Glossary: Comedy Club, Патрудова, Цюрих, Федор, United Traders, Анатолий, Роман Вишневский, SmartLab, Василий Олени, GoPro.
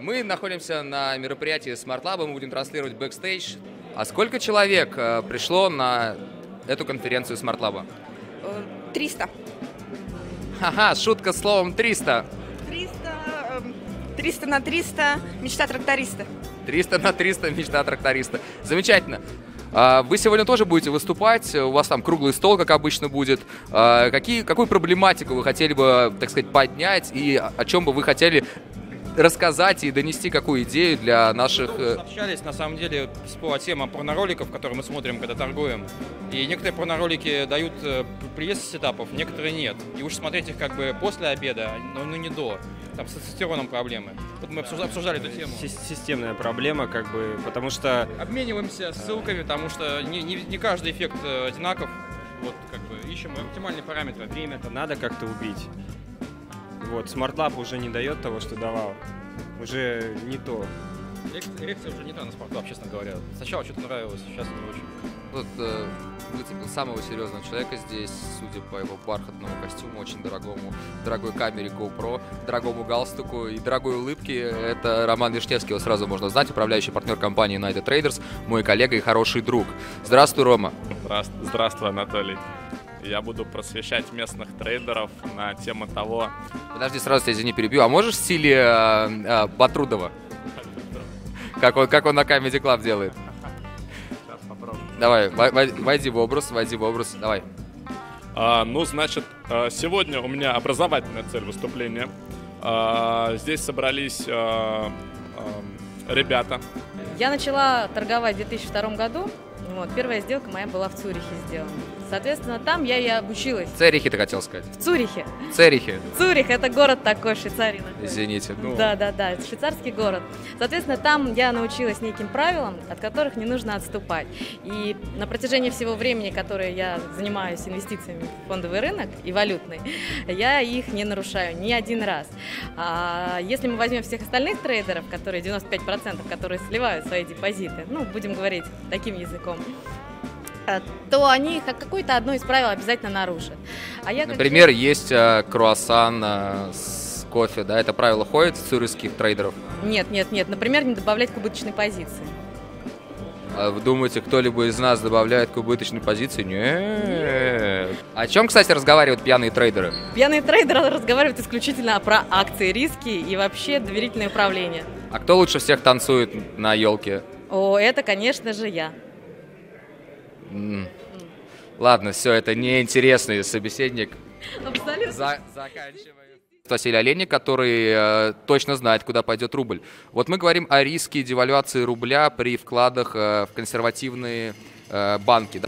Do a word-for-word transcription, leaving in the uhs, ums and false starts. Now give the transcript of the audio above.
Мы находимся на мероприятии SmartLab, мы будем транслировать бэкстейдж. А сколько человек пришло на эту конференцию SmartLab? триста. Ха-ха, шутка с словом триста. триста на триста, мечта тракториста. триста на триста, мечта тракториста. Замечательно. Вы сегодня тоже будете выступать, у вас там круглый стол, как обычно, будет. Какие, какую проблематику вы хотели бы, так сказать, поднять и о чем бы вы хотели рассказать и донести какую идею для наших... Мы общались, на самом деле, по темам порнороликов, которые мы смотрим, когда торгуем. И некоторые порноролики дают пресс сетапов, некоторые нет. И уж смотреть их как бы после обеда, но ну, не до. Там с цитироном проблемы. Тут мы обсуждали, обсуждали эту тему. Системная проблема, как бы, потому что... Обмениваемся ссылками, потому что не, не, не каждый эффект одинаков. Вот, как бы, ищем оптимальные параметры. Время-то надо как-то убить. Вот, SmartLab уже не дает того, что давал. Уже не то. Лекция уже не та на SmartLab, честно говоря. Сначала что-то нравилось, сейчас это очень. Вот э, выцепил самого серьезного человека здесь, судя по его бархатному костюму, очень дорогому, дорогой камере GoPro, дорогому галстуку и дорогой улыбке. Это Роман Вишневский, его сразу можно знать, управляющий партнер компании United Traders, мой коллега и хороший друг. Здравствуй, Рома. Здравствуй, здравствуй, Анатолий. Я буду просвещать местных трейдеров на тему того... Подожди, сразу тебя, извини, перебью. А можешь в стиле э, э, Патрудова? Как он, как он на Comedy Club делает? Сейчас попробуем. Давай, войди в образ, войди в образ, давай. А, ну, значит, сегодня у меня образовательная цель выступления. А, здесь собрались а, а, ребята. Я начала торговать в две тысячи втором году. Вот, первая сделка моя была в Цюрихе сделана. Соответственно, там я и обучилась. В Цюрихе, ты хотел сказать? В Цюрихе. В Цюрихе. Цюрих – это город такой, Швейцария. Извините. Ну... Да, да, да, это швейцарский город. Соответственно, там я научилась неким правилам, от которых не нужно отступать. И на протяжении всего времени, которое я занимаюсь инвестициями в фондовый рынок и валютный, я их не нарушаю ни один раз. А если мы возьмем всех остальных трейдеров, которые девяносто пять процентов, которые сливают свои депозиты, ну, будем говорить таким языком, то они какое-то одно из правил обязательно нарушат. А я, например, как... есть э, круассан э, с кофе, да, это правило ходит в цюрихских трейдеров? Нет, нет, нет, например, не добавлять к убыточной позиции. А вы думаете, кто-либо из нас добавляет к убыточной позиции? Нет. О чем, кстати, разговаривают пьяные трейдеры? Пьяные трейдеры разговаривают исключительно про акции, риски и вообще доверительное управление. А кто лучше всех танцует на елке? О, это, конечно же, я. Mm. Mm. Ладно, все, это неинтересный собеседник. Абсолютно. За заканчиваю. Василий Олени, который э, точно знает, куда пойдет рубль. Вот мы говорим о риске девальвации рубля при вкладах э, в консервативные э, банки.